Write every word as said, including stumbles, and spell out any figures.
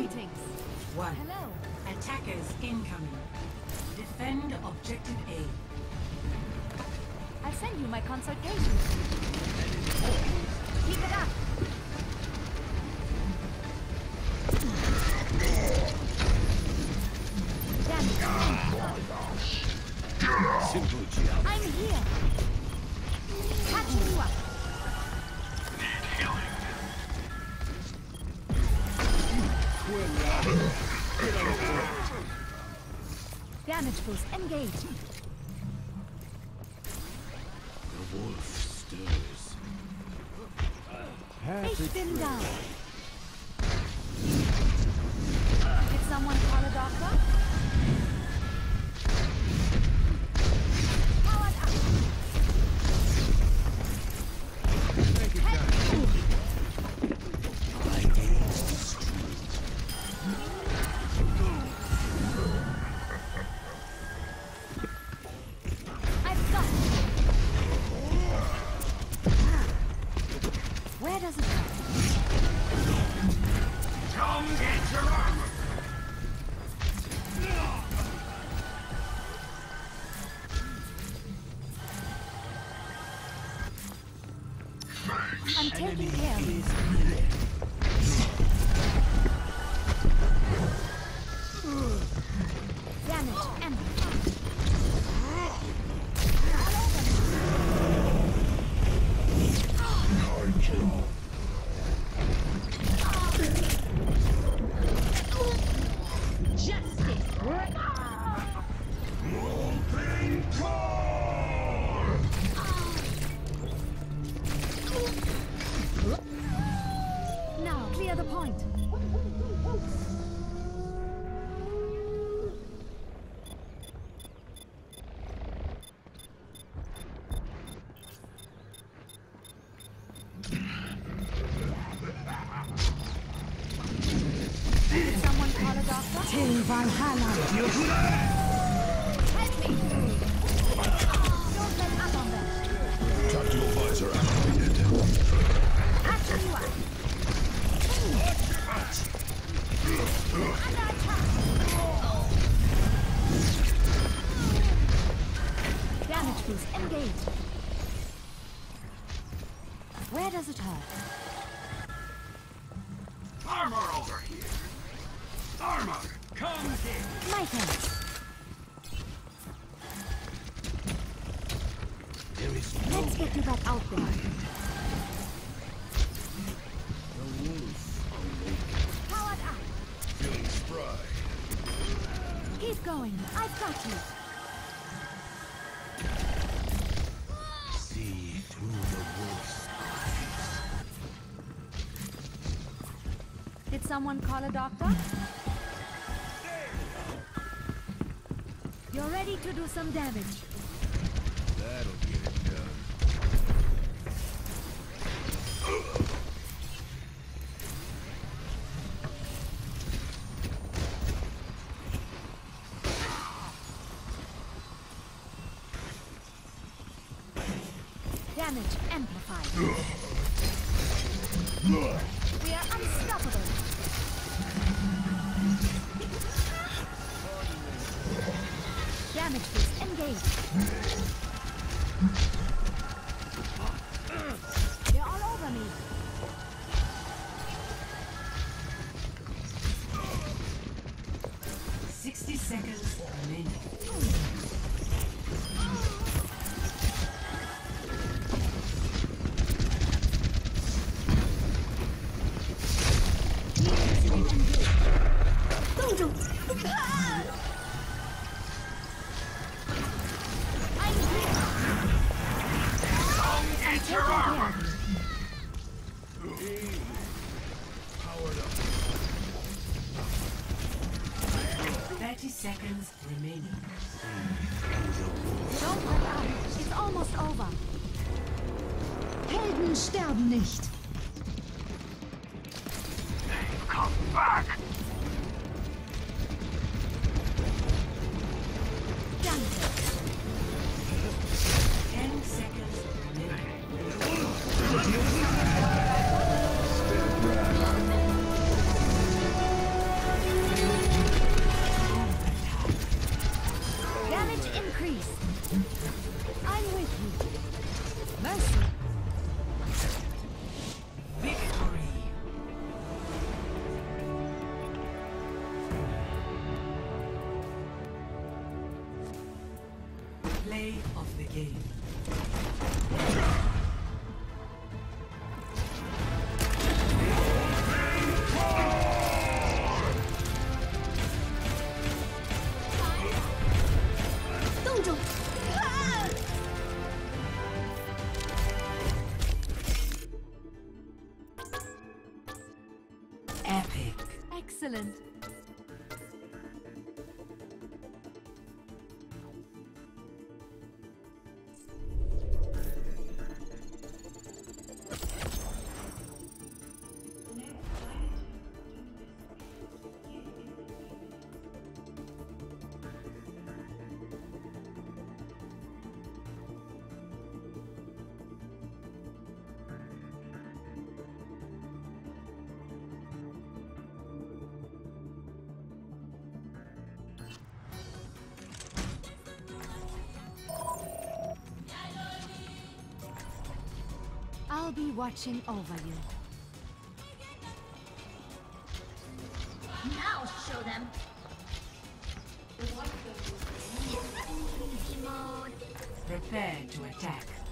Greetings. One. Hello. Attackers incoming. Defend objective A. I'll send you my consultation. Keep it up. Damn. I'm here. Catching you up. Need healing. Damage boost engaged. The wolf stirs. Take them down. Did someone call a doctor? Powered up. Thank you, guys. My game is destroyed. I've got it. Where does it go? Come get your armor. I'm taking care of you. Someone call a doctor? You're ready to do some damage. That'll get it done. Damage amplified. We are unstoppable. Damage boost engaged. They're all over me. Sixty seconds remaining. Mercy. Victory. Play of the game. Epic. Excellent. I'll be watching over you. Now show them. Prepare to attack.